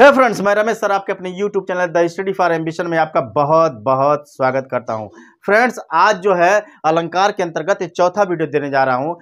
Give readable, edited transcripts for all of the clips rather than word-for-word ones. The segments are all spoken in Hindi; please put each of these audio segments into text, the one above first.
है फ्रेंड्स, मैं रमेश सर आपके अपने YouTube channel the study for ambition में आपका बहुत बहुत स्वागत करता हूं। फ्रेंड्स, आज जो है अलंकार के अंतर्गत चौथा वीडियो देने जा रहा हूं।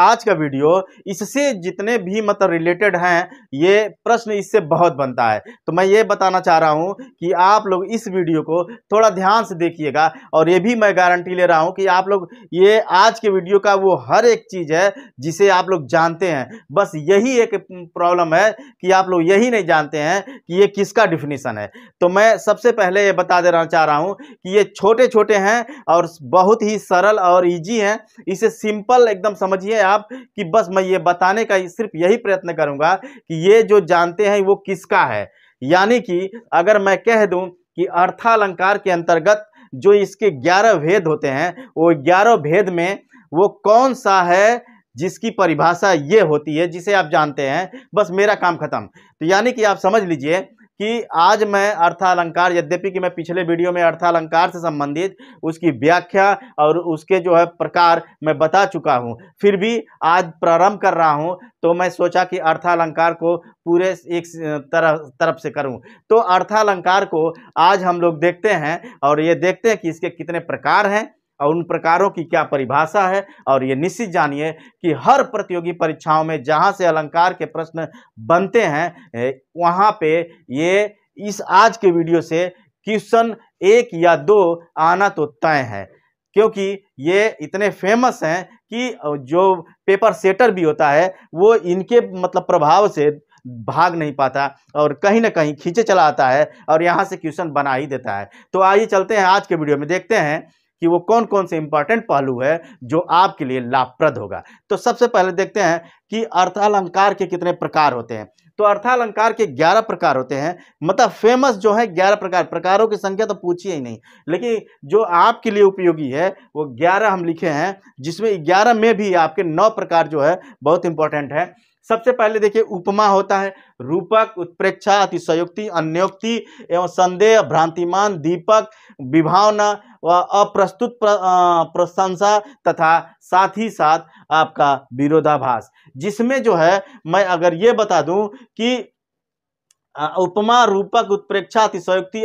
आज का वीडियो इससे जितने भी मतलब रिलेटेड हैं, ये प्रश्न इससे बहुत बनता है, तो मैं ये बताना चाह रहा हूं कि आप लोग इस वीडियो को थोड़ा ध्यान से देखिएगा। और ये भी मैं गारंटी ले रहा हूँ कि आप लोग ये आज के वीडियो का वो हर एक चीज़ है जिसे आप लोग जानते हैं, बस यही एक प्रॉब्लम है कि आप लोग यही नहीं जानते हैं कि ये किसका डिफिनीशन है। तो मैं सबसे पहले ये बता देना चाह रहा हूं कि ये छोटे छोटे हैं और बहुत ही सरल और इजी हैं, इसे सिंपल एकदम समझिए आप कि बस मैं ये बताने का सिर्फ यही प्रयत्न करूंगा कि ये जो जानते हैं वो किसका है। यानी कि अगर मैं कह दूं कि अर्थालंकार के अंतर्गत जो इसके 11 भेद होते हैं, वो 11 भेद में वो कौन सा है जिसकी परिभाषा ये होती है जिसे आप जानते हैं, बस मेरा काम खत्म। तो यानी कि आप समझ लीजिए कि आज मैं अर्थालंकार, यद्यपि कि मैं पिछले वीडियो में अर्थालंकार से संबंधित उसकी व्याख्या और उसके जो है प्रकार मैं बता चुका हूँ, फिर भी आज प्रारंभ कर रहा हूँ, तो मैं सोचा कि अर्थालंकार को पूरे एक तरफ से करूं। तो अर्थालंकार को आज हम लोग देखते हैं और ये देखते हैं कि इसके कितने प्रकार हैं और उन प्रकारों की क्या परिभाषा है। और ये निश्चित जानिए कि हर प्रतियोगी परीक्षाओं में जहाँ से अलंकार के प्रश्न बनते हैं, वहाँ पे ये इस आज के वीडियो से क्वेश्चन 1 या 2 आना तो तय है, क्योंकि ये इतने फेमस हैं कि जो पेपर सेटर भी होता है वो इनके मतलब प्रभाव से भाग नहीं पाता और कहीं ना कहीं खींचे चला आता है और यहाँ से क्वेश्चन बना ही देता है। तो आइए चलते हैं आज के वीडियो में, देखते हैं कि वो कौन कौन से इंपॉर्टेंट पहलू है जो आपके लिए लाभप्रद होगा। तो सबसे पहले देखते हैं कि अर्थालंकार के कितने प्रकार होते हैं। तो अर्थालंकार के 11 प्रकार होते हैं, मतलब फेमस जो है 11 प्रकारों की संख्या तो पूछिए ही नहीं, लेकिन जो आपके लिए उपयोगी है वो 11 हम लिखे हैं, जिसमें 11 में भी आपके 9 प्रकार जो है बहुत इंपॉर्टेंट है। सबसे पहले देखिए उपमा होता है, रूपक, उत्प्रेक्षा, अतिशयोक्ति, अन्योक्ति एवं संदेह, भ्रांतिमान, दीपक, विभावना व अप्रस्तुत प्रशंसा तथा साथ ही साथ आपका विरोधाभास। जिसमें जो है मैं अगर ये बता दूं कि उपमा, रूपक, उत्प्रेक्षा, अतिशयोक्ति,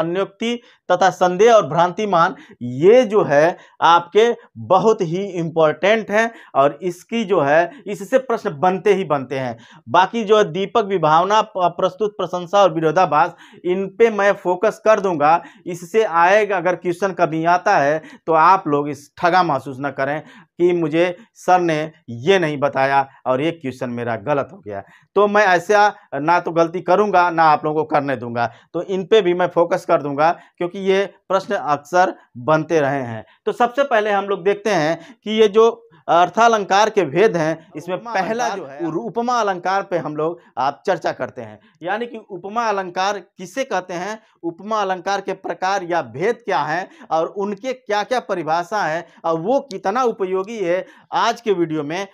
अन्योक्ति तथा संदेह और भ्रांतिमान, ये जो है आपके बहुत ही इम्पोर्टेंट हैं और इसकी जो है इससे प्रश्न बनते ही बनते हैं। बाकी जो है दीपक, विभावना, प्रस्तुत प्रशंसा और विरोधाभास, इन पे मैं फोकस कर दूंगा, इससे आएगा अगर क्वेश्चन कभी आता है तो आप लोग इस ठगा महसूस ना करें कि मुझे सर ने ये नहीं बताया और ये क्वेश्चन मेरा गलत हो गया। तो मैं ऐसा ना तो गलती करूँगा ना आप लोगों को करने दूंगा, तो इन पे भी मैं फोकस कर दूंगा क्योंकि ये प्रश्न अक्सर बनते रहे हैं। तो सबसे पहले हम लोग देखते हैं कि ये जो अर्थालंकार के भेद हैं, इसमें पहला जो है उपमा अलंकार पे हम लोग आप चर्चा करते हैं। यानी कि उपमा अलंकार किसे कहते हैं, उपमा अलंकार के प्रकार या भेद क्या हैं और उनके क्या क्या परिभाषा है और वो कितना उपयोगी है, आज के वीडियो में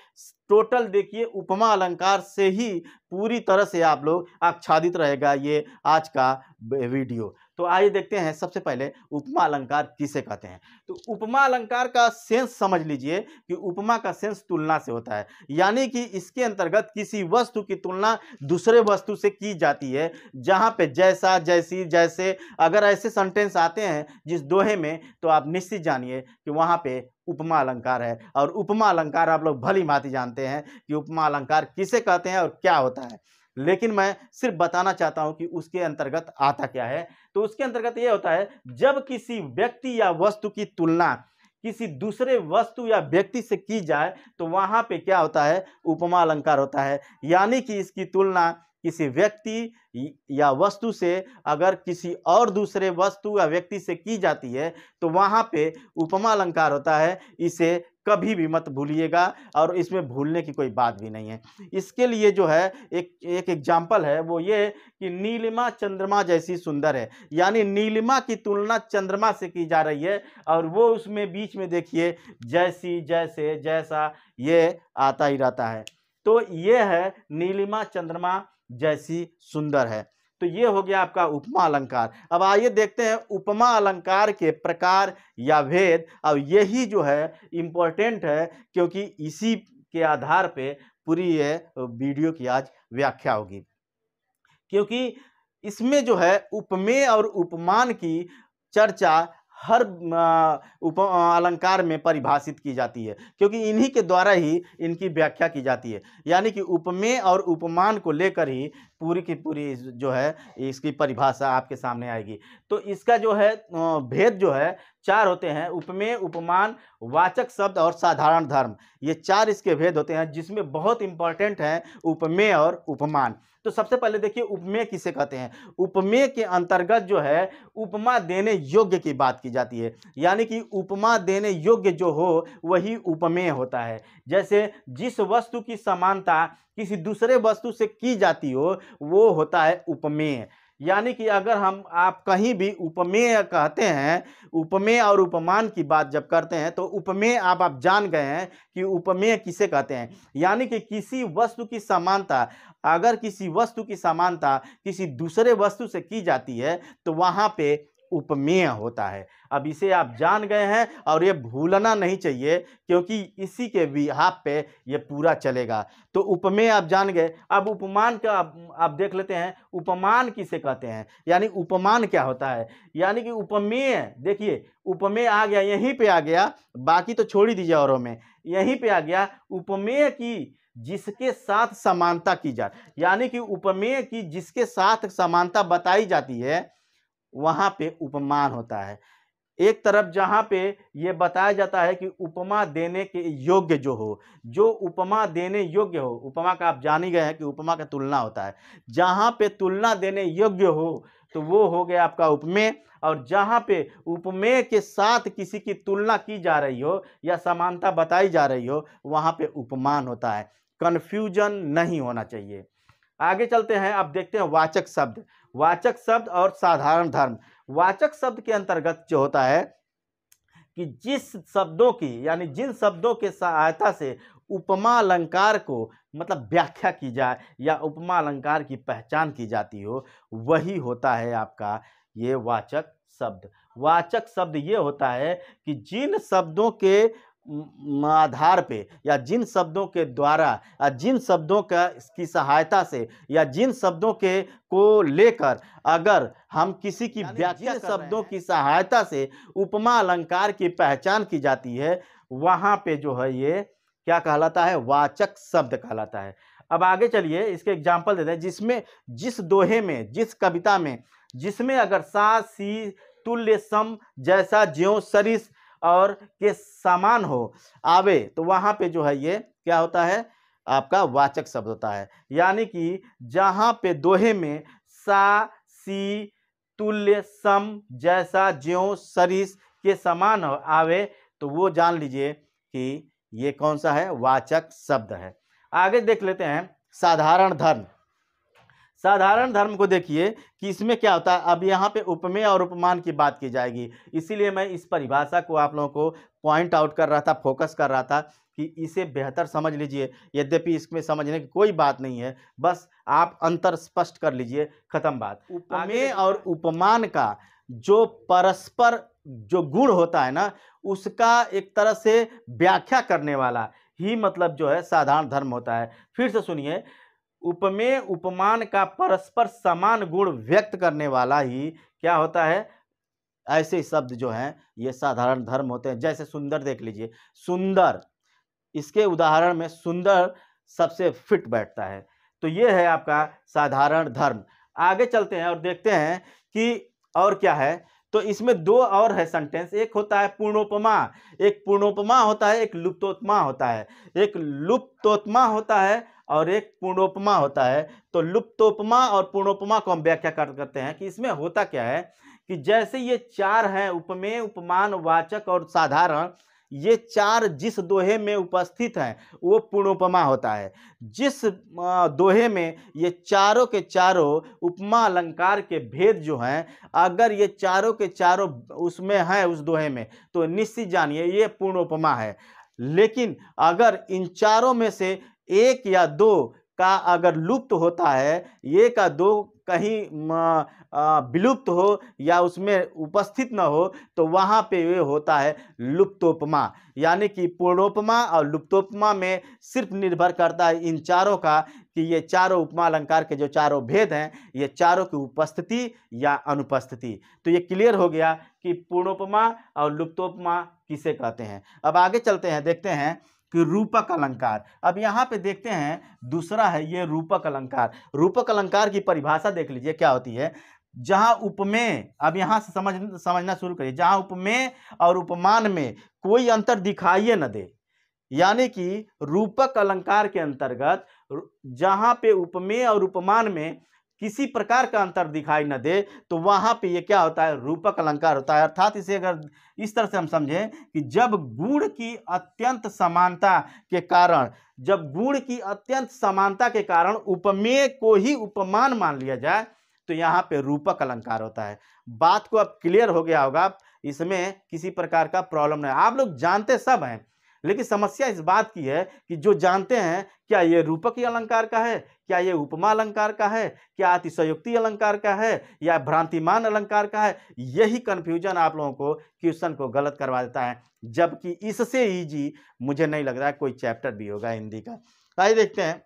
टोटल देखिए उपमा अलंकार से ही पूरी तरह से आप लोग आच्छादित रहेगा ये आज का वीडियो। तो आइए देखते हैं सबसे पहले उपमा अलंकार किसे कहते हैं। तो उपमा अलंकार का सेंस समझ लीजिए कि उपमा का सेंस तुलना से होता है, यानी कि इसके अंतर्गत किसी वस्तु की तुलना दूसरे वस्तु से की जाती है, जहां पे जैसा, जैसी, जैसे अगर ऐसे सेंटेंस आते हैं जिस दोहे में, तो आप निश्चित जानिए कि वहां पे उपमा अलंकार है। और उपमा अलंकार आप लोग भली भांति जानते हैं कि उपमा अलंकार किसे कहते हैं और क्या होता है, लेकिन मैं सिर्फ बताना चाहता हूं कि उसके अंतर्गत आता क्या है। तो उसके अंतर्गत यह होता है, जब किसी व्यक्ति या वस्तु की तुलना किसी दूसरे वस्तु या व्यक्ति से की जाए तो वहां पे क्या होता है, उपमा अलंकार होता है। यानी कि इसकी तुलना किसी व्यक्ति या वस्तु से अगर किसी और दूसरे वस्तु या व्यक्ति से की जाती है तो वहां पे उपमा अलंकार होता है। इसे कभी भी मत भूलिएगा और इसमें भूलने की कोई बात भी नहीं है। इसके लिए जो है एक एग्जाम्पल है, वो ये कि नीलिमा चंद्रमा जैसी सुंदर है, यानी नीलिमा की तुलना चंद्रमा से की जा रही है और वो उसमें बीच में देखिए जैसी, जैसे, जैसा, ये आता ही रहता है। तो ये है नीलिमा चंद्रमा जैसी सुंदर है। तो ये हो गया आपका उपमा अलंकार। अब आइए देखते हैं उपमा अलंकार के प्रकार या भेद, और यही जो है इम्पोर्टेंट है क्योंकि इसी के आधार पे पूरी ये वीडियो की आज व्याख्या होगी क्योंकि इसमें जो है उपमेय और उपमान की चर्चा हर उप अलंकार में परिभाषित की जाती है, क्योंकि इन्हीं के द्वारा ही इनकी व्याख्या की जाती है। यानी कि उपमेय और उपमान को लेकर ही पूरी की पूरी जो है इसकी परिभाषा आपके सामने आएगी। तो इसका जो है भेद जो है चार होते हैं, उपमेय, उपमान, वाचक शब्द और साधारण धर्म, ये चार इसके भेद होते हैं, जिसमें बहुत इंपॉर्टेंट हैं उपमेय और उपमान। तो सबसे पहले देखिए उपमेय किसे कहते हैं। उपमेय के अंतर्गत जो है उपमा देने योग्य की बात की जाती है, यानी कि उपमा देने योग्य जो हो वही उपमेय होता है। जैसे जिस वस्तु की समानता किसी दूसरे वस्तु से की जाती हो वो होता है उपमेय। यानी कि अगर हम आप कहीं भी उपमेय कहते हैं, उपमेय और उपमान की बात जब करते हैं तो उपमेय आप जान गए हैं कि उपमेय किसे कहते हैं। यानी कि किसी वस्तु की समानता, अगर किसी वस्तु की समानता किसी दूसरे वस्तु से की जाती है तो वहाँ पे उपमेय होता है। अब इसे आप जान गए हैं और ये भूलना नहीं चाहिए, क्योंकि इसी के बिहाफ पे ये पूरा चलेगा। तो उपमेय आप जान गए। अब उपमान का आप देख लेते हैं, उपमान किसे कहते हैं, यानी उपमान क्या होता है। यानी कि उपमेय, देखिए उपमेय आ गया, यहीं पे आ गया, बाकी तो छोड़ ही दीजिए औरों में, यहीं पे आ गया उपमेय की जिसके साथ समानता की जाए। यानी कि उपमेय की जिसके साथ समानता बताई जाती है वहाँ पे उपमान होता है। एक तरफ जहाँ पे ये बताया जाता है कि उपमा देने के योग्य जो हो, जो उपमा देने योग्य हो, उपमा का आप जान ही गए हैं कि उपमा का तुलना होता है, जहाँ पे तुलना देने योग्य हो तो वो हो गया आपका उपमेय। और जहाँ पे उपमेय के साथ किसी की तुलना की जा रही हो या समानता बताई जा रही हो वहाँ पे उपमान होता है। कन्फ्यूजन नहीं होना चाहिए। आगे चलते हैं, आप देखते हैं वाचक शब्द। वाचक शब्द और साधारण धर्म। वाचक शब्द के अंतर्गत जो होता है कि जिस शब्दों की, यानी जिन शब्दों के सहायता से उपमा अलंकार को मतलब व्याख्या की जाए या उपमा अलंकार की पहचान की जाती हो वही होता है आपका ये वाचक शब्द। वाचक शब्द ये होता है कि जिन शब्दों के आधार पे या जिन शब्दों के द्वारा या जिन शब्दों का इसकी सहायता से या जिन शब्दों के को लेकर अगर हम किसी की व्याख्या, शब्दों की सहायता से उपमा अलंकार की पहचान की जाती है वहाँ पे जो है ये क्या कहलाता है, वाचक शब्द कहलाता है। अब आगे चलिए इसके एग्जाम्पल देते हैं। जिसमें, जिस दोहे में, जिस कविता में जिसमें अगर सा, सी, तुल्य, सम, जैसा, ज्यों, सरिस और के समान हो आवे तो वहाँ पे जो है ये क्या होता है आपका वाचक शब्द होता है। यानी कि जहाँ पे दोहे में सा, सी, तुल्य, सम, जैसा, ज्यों, सरिस के समान हो आवे तो वो जान लीजिए कि ये कौन सा है, वाचक शब्द है। आगे देख लेते हैं साधारण धर्म। साधारण धर्म को देखिए कि इसमें क्या होता है। अब यहाँ पे उपमेय और उपमान की बात की जाएगी, इसीलिए मैं इस परिभाषा को आप लोगों को पॉइंट आउट कर रहा था, फोकस कर रहा था कि इसे बेहतर समझ लीजिए। यद्यपि इसमें समझने की कोई बात नहीं है, बस आप अंतर स्पष्ट कर लीजिए, खत्म बात। उपमेय और उपमान का जो परस्पर जो गुण होता है ना, उसका एक तरह से व्याख्या करने वाला ही मतलब जो है साधारण धर्म होता है। फिर से सुनिए, उपमेय उपमान का परस्पर समान गुण व्यक्त करने वाला ही क्या होता है, ऐसे शब्द जो हैं ये साधारण धर्म होते हैं। जैसे सुंदर देख लीजिए, सुंदर, इसके उदाहरण में सुंदर सबसे फिट बैठता है। तो ये है आपका साधारण धर्म। आगे चलते हैं और देखते हैं कि और क्या है। तो इसमें दो और है सेंटेंस, एक होता है पूर्णोपमा, एक पूर्णोपमा होता है, एक लुप्तोपमा होता है। एक लुप्तोपमा होता है और एक पूर्णोपमा होता है। तो लुप्तोपमा और पूर्णोपमा को हम व्याख्या करते हैं कि इसमें होता क्या है कि जैसे ये चार हैं, उपमेय, उपमान, वाचक और साधारण, ये चार जिस दोहे में उपस्थित हैं वो पूर्णोपमा होता है। जिस दोहे में ये चारों के चारों उपमा अलंकार के भेद जो हैं, अगर ये चारों के चारों उसमें हैं, उस दोहे में, तो निश्चित जानिए ये पूर्णोपमा है। लेकिन अगर इन चारों में से एक या दो का अगर लुप्त होता है, एक या दो कहीं विलुप्त हो या उसमें उपस्थित न हो तो वहाँ पे ये होता है लुप्तोपमा। यानी कि पूर्णोपमा और लुप्तोपमा में सिर्फ निर्भर करता है इन चारों का कि ये चारों उपमा अलंकार के जो चारों भेद हैं ये चारों की उपस्थिति या अनुपस्थिति। तो ये क्लियर हो गया कि पूर्णोपमा और लुप्तोपमा किसे कहते हैं। अब आगे चलते हैं, देखते हैं कि रूपक अलंकार। अब यहाँ पे देखते हैं दूसरा है ये रूपक अलंकार। रूपक अलंकार की परिभाषा देख लीजिए क्या होती है। जहाँ उपमेय, अब यहाँ से समझना शुरू करिए, जहाँ उपमेय और उपमान में कोई अंतर दिखाइए न दे। यानी कि रूपक अलंकार के अंतर्गत जहाँ पे उपमेय और उपमान में किसी प्रकार का अंतर दिखाई न दे तो वहाँ पे ये क्या होता है, रूपक अलंकार होता है। अर्थात इसे अगर इस तरह से हम समझें कि जब गुण की अत्यंत समानता के कारण, जब गुण की अत्यंत समानता के कारण उपमेय को ही उपमान मान लिया जाए तो यहाँ पे रूपक अलंकार होता है। बात को अब क्लियर हो गया होगा, इसमें किसी प्रकार का प्रॉब्लम नहीं है। आप लोग जानते सब हैं, लेकिन समस्या इस बात की है कि जो जानते हैं क्या ये रूपक अलंकार का है, क्या ये उपमा अलंकार का है, क्या अतिशयोक्ति अलंकार का है या भ्रांतिमान अलंकार का है। यही कन्फ्यूजन आप लोगों को क्वेश्चन को गलत करवा देता है, जबकि इससे ईजी मुझे नहीं लग रहा है कोई चैप्टर भी होगा हिंदी का। आइए देखते हैं,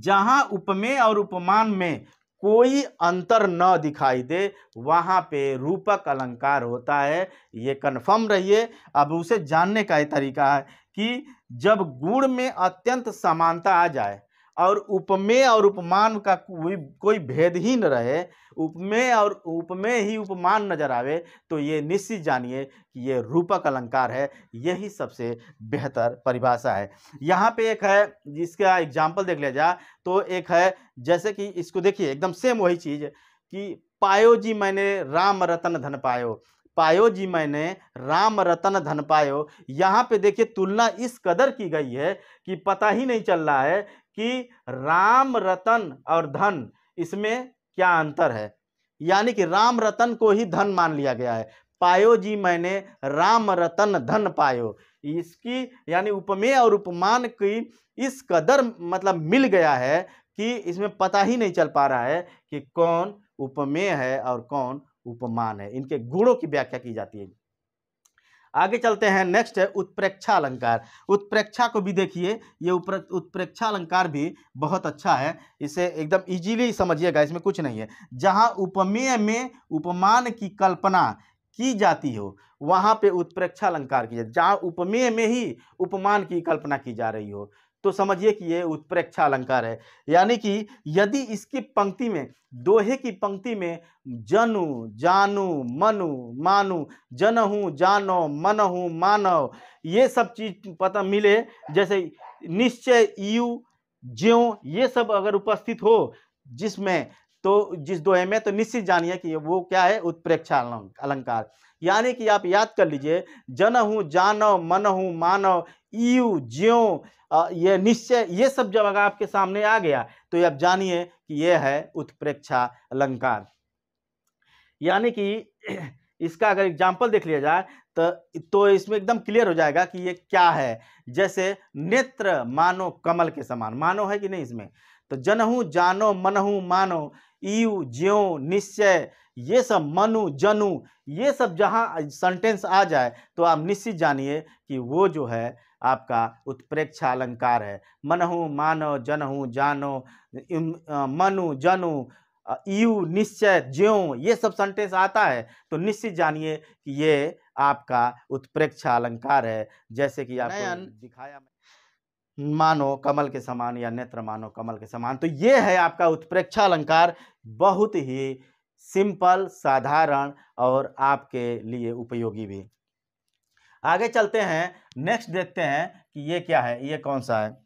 जहाँ उपमेय और उपमान में कोई अंतर न दिखाई दे वहाँ पे रूपक अलंकार होता है। ये कन्फर्म रहिए। अब उसे जानने का ये तरीका है कि जब गुण में अत्यंत समानता आ जाए और उपमेय और उपमान का कोई भेद ही न रहे, उपमेय ही उपमान नजर आवे तो ये निश्चित जानिए कि ये रूपक अलंकार है। यही सबसे बेहतर परिभाषा है। यहाँ पे एक है जिसका एग्जाम्पल देख लिया जाए तो एक है जैसे कि इसको देखिए एकदम सेम वही चीज़ कि पायो जी मैंने राम रतन धन पायो, पायो जी मैंने राम रतन धन पायो। यहाँ पे देखिए तुलना इस कदर की गई है कि पता ही नहीं चल रहा है कि राम रतन और धन इसमें क्या अंतर है। यानी कि राम रतन को ही धन मान लिया गया है। पायो जी मैंने राम रतन धन पायो, इसकी यानी उपमेय और उपमान की इस कदर मतलब मिल गया है कि इसमें पता ही नहीं चल पा रहा है कि कौन उपमेय है और कौन उपमान है। इनके गुणों की व्याख्या की जाती है। आगे चलते हैं, नेक्स्ट है उत्प्रेक्षा अलंकार। उत्प्रेक्षा को भी देखिए, ये उत्प्रेक्षा अलंकार भी बहुत अच्छा है, इसे एकदम इजीली समझिएगा, इसमें कुछ नहीं है। जहाँ उपमेय में उपमान की कल्पना की जाती हो वहाँ पे उत्प्रेक्षा अलंकार की जाती है। जहाँ उपमेय में ही उपमान की कल्पना की जा रही हो तो समझिए कि ये उत्प्रेक्षा अलंकार है। यानी कि यदि इसकी पंक्ति में, दोहे की पंक्ति में जनु जानु मनु मानु, जनहु जानो मनहु मानव, ये सब चीज पता मिले, जैसे निश्चय यू ज्यों, ये सब अगर उपस्थित हो जिसमें, तो जिस दोहे में, तो निश्चित जानिए कि वो क्या है, उत्प्रेक्षा अलंकार। यानी कि आप याद कर लीजिए, जनहु जानव मनहु मानव ईयू ज्यों, ये निश्चय, ये सब जब अगर आपके सामने आ गया तो आप जानिए कि ये है उत्प्रेक्षा अलंकार। यानी कि इसका अगर एग्जाम्पल देख लिया जाए तो इसमें एकदम क्लियर हो जाएगा कि ये क्या है। जैसे नेत्र मानो कमल के समान, मानो है कि नहीं इसमें, तो जनहु जानो मनहु मानो ईयू ज्यों निश्चय, ये सब मनु जनु, ये सब जहाँ सेंटेंस आ जाए तो आप निश्चित जानिए कि वो जो है आपका उत्प्रेक्षा अलंकार है। मनहु मानो जनहु जानो मनु जनु ईयू निश्चय ज्यों, ये सब सेंटेंस आता है तो निश्चित जानिए कि ये आपका उत्प्रेक्षा अलंकार है। जैसे कि आपको दिखाया, मानो कमल के समान या नेत्र मानो कमल के समान, तो ये है आपका उत्प्रेक्षा अलंकार। बहुत ही सिंपल, साधारण और आपके लिए उपयोगी भी। आगे चलते हैं, नेक्स्ट देखते हैं कि ये क्या है, ये कौन सा है।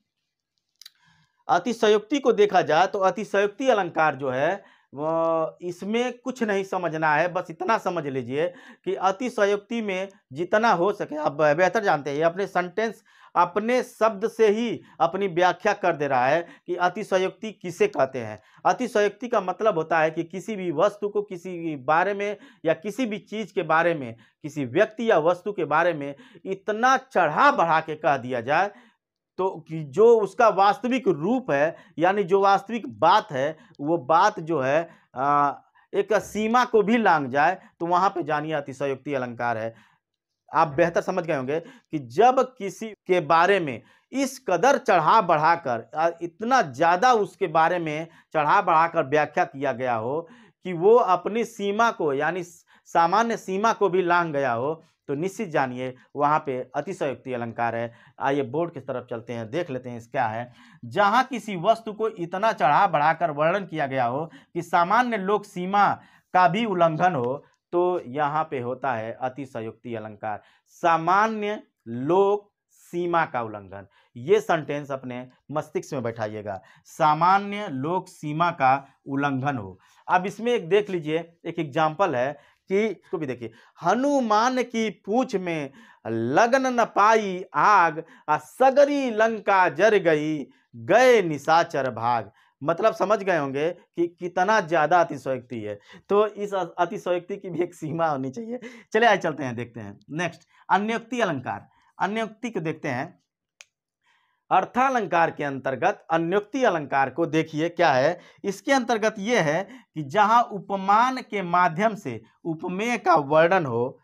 अतिशयोक्ति को देखा जाए तो अतिशयोक्ति अलंकार जो है वो, इसमें कुछ नहीं समझना है, बस इतना समझ लीजिए कि अतिशयोक्ति में जितना हो सके, आप बेहतर जानते हैं, अपने सेंटेंस, अपने शब्द से ही अपनी व्याख्या कर दे रहा है कि अतिशयोक्ति किसे कहते हैं। अतिशयोक्ति का मतलब होता है कि किसी भी वस्तु को, किसी भी बारे में या किसी भी चीज़ के बारे में, किसी व्यक्ति या वस्तु के बारे में इतना चढ़ा बढ़ा के कह दिया जाए तो कि जो उसका वास्तविक रूप है यानी जो वास्तविक बात है वो बात जो है एक सीमा को भी लांग जाए तो वहाँ पे जानिए अतिशयोक्ति अलंकार है। आप बेहतर समझ गए होंगे कि जब किसी के बारे में इस कदर चढ़ा बढ़ाकर इतना ज़्यादा उसके बारे में चढ़ा बढ़ाकर व्याख्या किया गया हो कि वो अपनी सीमा को यानी सामान्य सीमा को भी लांघ गया हो तो निश्चित जानिए वहाँ पे अतिशयोक्ति अलंकार है। आइए बोर्ड की तरफ चलते हैं, देख लेते हैं इस क्या है। जहाँ किसी वस्तु को इतना चढ़ा बढ़ाकर वर्णन किया गया हो कि सामान्य लोक सीमा का भी उल्लंघन हो तो यहाँ पे होता है अतिशयोक्ति अलंकार, सामान्य लोक सीमा का उल्लंघन। ये सेंटेंस अपने मस्तिष्क में बैठाइएगा, सामान्य लोक सीमा का उल्लंघन हो। अब इसमें एक देख लीजिए, एक एग्जाम्पल है कि इसको भी देखिए। हनुमान की पूंछ में लगन न पाई आग, आ सगरी लंका जर गई, गए निशाचर भाग। मतलब समझ गए होंगे कि कितना ज़्यादा अतिशयोक्ति है। तो इस अतिशयोक्ति की भी एक सीमा होनी चाहिए। चले आइए चलते हैं, देखते हैं नेक्स्ट अन्योक्ति अलंकार। अन्योक्ति को देखते हैं। अर्थालंकार के अंतर्गत अन्योक्ति अलंकार को देखिए क्या है। इसके अंतर्गत ये है कि जहाँ उपमान के माध्यम से उपमेय का वर्णन हो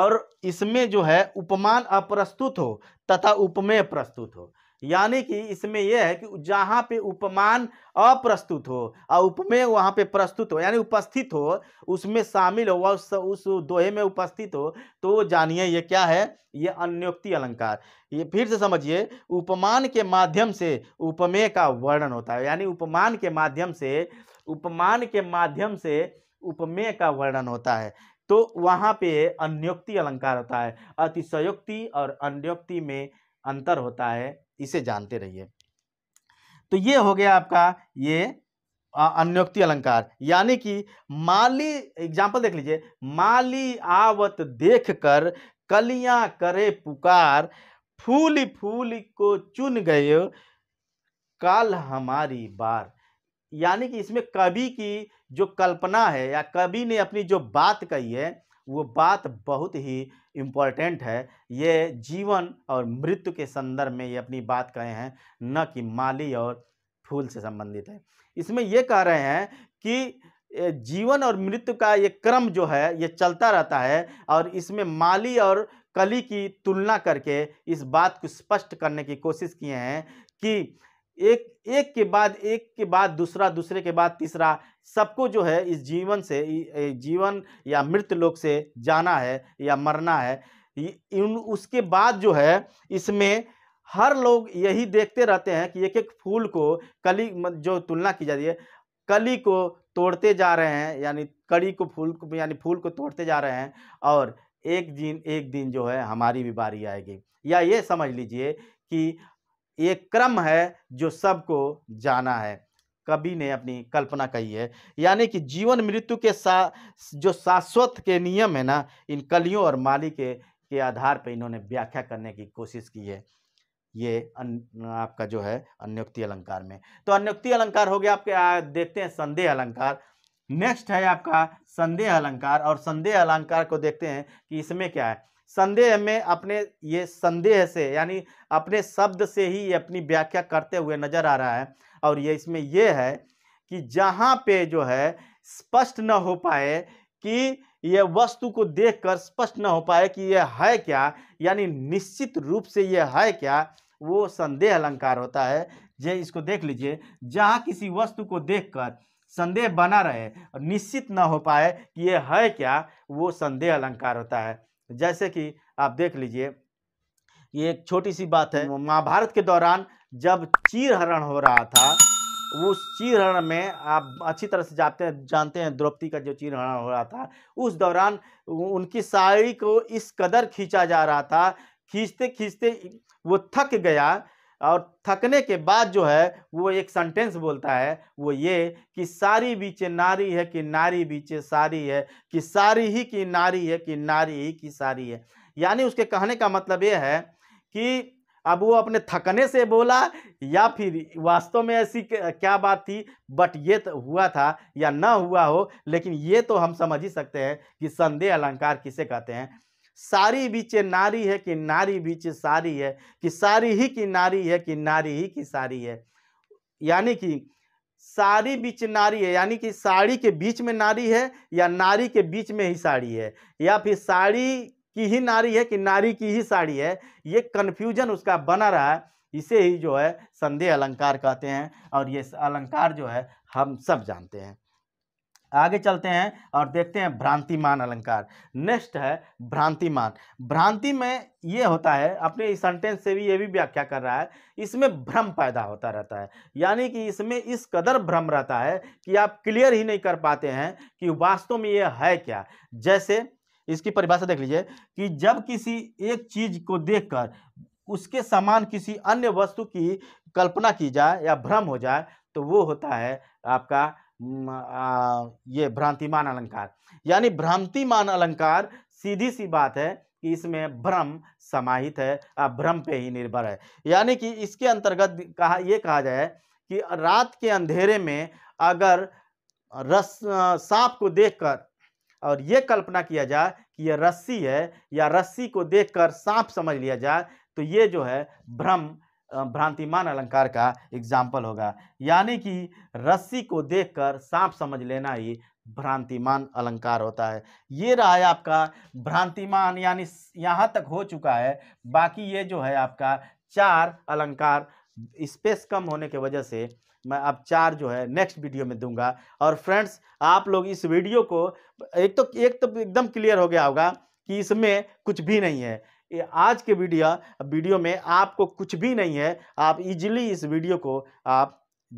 और इसमें जो है उपमान अप्रस्तुत हो तथा उपमेय प्रस्तुत हो। यानी कि इसमें यह है कि जहाँ पे उपमान अप्रस्तुत हो और उपमेय वहाँ पे प्रस्तुत हो यानी उपस्थित हो, उसमें शामिल हो, वह उस दोहे में उपस्थित हो, तो जानिए ये क्या है, ये अन्योक्ति अलंकार। ये फिर से समझिए, उपमान के माध्यम से उपमेय का वर्णन होता है यानी उपमान के माध्यम से उपमेय का वर्णन होता है तो वहाँ पे अन्योक्ति अलंकार होता है। अतिशयोक्ति और अन्योक्ति में अंतर होता है, इसे जानते रहिए। तो ये हो गया आपका ये अन्योक्ति अलंकार। यानी कि माली, एग्जाम्पल देख लीजिए, माली आवत देखकर कलियां करे पुकार, फूली फूली को चुन गए काल हमारी बार। यानी कि इसमें कवि की जो कल्पना है या कवि ने अपनी जो बात कही है वो बात बहुत ही इम्पॉर्टेंट है। ये जीवन और मृत्यु के संदर्भ में ये अपनी बात कहे हैं, न कि माली और फूल से संबंधित है। इसमें ये कह रहे हैं कि जीवन और मृत्यु का ये क्रम जो है ये चलता रहता है और इसमें माली और कली की तुलना करके इस बात को स्पष्ट करने की कोशिश किए हैं कि एक के बाद दूसरा, दूसरे के बाद तीसरा, सबको जो है इस जीवन से, जीवन या मृत्यु लोक से जाना है या मरना है। उसके बाद जो है इसमें हर लोग यही देखते रहते हैं कि एक एक फूल को, कली जो तुलना की जाती है, कली को तोड़ते जा रहे हैं यानी कड़ी को, फूल को यानी फूल को तोड़ते जा रहे हैं और एक दिन जो है हमारी भी बारी आएगी। या ये समझ लीजिए कि एक क्रम है जो सबको जाना है, कवि ने अपनी कल्पना कही है। यानी कि जीवन मृत्यु के जो शाश्वत के नियम है ना, इन कलियों और माली के आधार पर इन्होंने व्याख्या करने की कोशिश की है। ये आपका जो है अन्योक्ति अलंकार में। तो अन्योक्ति अलंकार हो गया आपके। देखते हैं संदेह अलंकार। नेक्स्ट है आपका संदेह अलंकार। और संदेह अलंकार को देखते हैं कि इसमें क्या है। संदेह में अपने ये संदेह से यानी अपने शब्द से ही अपनी व्याख्या करते हुए नजर आ रहा है। और ये इसमें यह है कि जहाँ पे जो है स्पष्ट न हो पाए कि यह वस्तु को देखकर स्पष्ट न हो पाए कि यह है क्या, यानी निश्चित रूप से यह है क्या, वो संदेह अलंकार होता है। जे इसको देख लीजिए, जहाँ किसी वस्तु को देखकर संदेह बना रहे और निश्चित न हो पाए कि यह है क्या, वो संदेह अलंकार होता है। जैसे कि आप देख लीजिए, ये एक छोटी सी बात है। महाभारत के दौरान जब चीरहरण हो रहा था, उस चीरहरण में आप अच्छी तरह से जानते हैं द्रौपदी का जो चीरहरण हो रहा था, उस दौरान उनकी साड़ी को इस कदर खींचा जा रहा था, खींचते खींचते वो थक गया। और थकने के बाद जो है वो एक सेंटेंस बोलता है, वो ये कि सारी बीचे नारी है कि नारी बीचे सारी है, कि सारी ही की नारी है कि नारी ही की सारी है। यानी उसके कहने का मतलब ये है कि अब वो अपने थकने से बोला या फिर वास्तव में ऐसी क्या बात थी, बट ये तो हुआ था या ना हुआ हो, लेकिन ये तो हम समझ ही सकते हैं कि संदेह अलंकार किसे कहते हैं। सारी बीचे नारी है कि नारी बीचे सारी है कि सारी ही की नारी है कि नारी ही की सारी है, यानी कि सारी बीच नारी है, यानी कि साड़ी के बीच में नारी है या नारी के बीच में ही साड़ी है, या फिर साड़ी की ही नारी है कि नारी की ही साड़ी है, ये कन्फ्यूजन उसका बना रहा है, इसे ही जो है संदेह अलंकार कहते हैं। और ये अलंकार जो है हम सब जानते हैं। आगे चलते हैं और देखते हैं भ्रांतिमान अलंकार। नेक्स्ट है भ्रांतिमान। भ्रांति में ये होता है, अपने इस सेंटेंस से भी ये भी व्याख्या कर रहा है, इसमें भ्रम पैदा होता रहता है, यानी कि इसमें इस कदर भ्रम रहता है कि आप क्लियर ही नहीं कर पाते हैं कि वास्तव में ये है क्या। जैसे इसकी परिभाषा देख लीजिए कि जब किसी एक चीज को देखकर उसके समान किसी अन्य वस्तु की कल्पना की जाए या भ्रम हो जाए तो वो होता है आपका ये भ्रांतिमान अलंकार। यानी भ्रांतिमान अलंकार सीधी सी बात है कि इसमें भ्रम समाहित है, आप भ्रम पे ही निर्भर है। यानी कि इसके अंतर्गत कहा जाए कि रात के अंधेरे में अगर सांप को देखकर और ये कल्पना किया जाए कि यह रस्सी है या रस्सी को देखकर सांप समझ लिया जाए तो ये जो है भ्रम भ्रांतिमान अलंकार का एग्जाम्पल होगा। यानी कि रस्सी को देखकर सांप समझ लेना ही भ्रांतिमान अलंकार होता है। ये रहा है आपका भ्रांतिमान, यानी यहाँ तक हो चुका है। बाकी ये जो है आपका चार अलंकार, स्पेस कम होने के वजह से मैं अब चार जो है नेक्स्ट वीडियो में दूंगा। और फ्रेंड्स आप लोग इस वीडियो को एक तो एकदम क्लियर हो गया होगा कि इसमें कुछ भी नहीं है। आज के वीडियो में आपको कुछ भी नहीं है, आप इजीली इस वीडियो को आप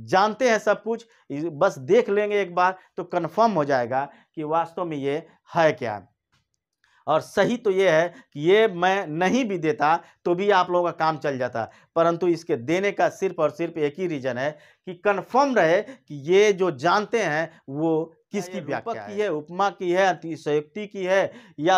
जानते हैं सब कुछ, बस देख लेंगे एक बार तो कन्फर्म हो जाएगा कि वास्तव में ये है क्या। और सही तो ये है कि ये मैं नहीं भी देता तो भी आप लोगों का काम चल जाता, परंतु इसके देने का सिर्फ और सिर्फ एक ही रीज़न है कि कन्फर्म रहे कि ये जो जानते हैं वो किसकी व्याख्या की है, उपमा की है, अतिशयोक्ति की है या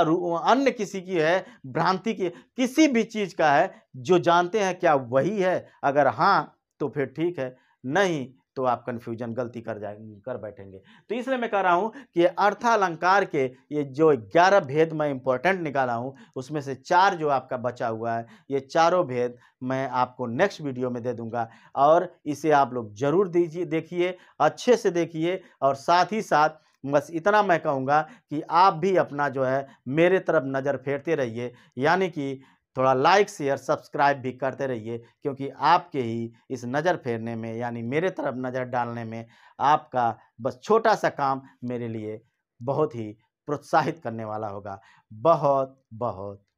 अन्य किसी की है, भ्रांति की, किसी भी चीज़ का है। जो जानते हैं क्या वही है, अगर हाँ तो फिर ठीक है, नहीं तो आप कन्फ्यूजन गलती कर बैठेंगे। तो इसलिए मैं कह रहा हूँ कि अर्थालंकार के ये जो 11 भेद मैं इम्पोर्टेंट निकाला हूँ उसमें से 4 जो आपका बचा हुआ है, ये चारों भेद मैं आपको नेक्स्ट वीडियो में दे दूंगा। और इसे आप लोग जरूर देखिए, अच्छे से देखिए। और साथ ही साथ बस इतना मैं कहूँगा कि आप भी अपना जो है मेरे तरफ नज़र फेरते रहिए, यानी कि थोड़ा लाइक शेयर सब्सक्राइब भी करते रहिए, क्योंकि आपके ही इस नज़र फेरने में यानी मेरे तरफ नज़र डालने में आपका बस छोटा सा काम मेरे लिए बहुत ही प्रोत्साहित करने वाला होगा। बहुत बहुत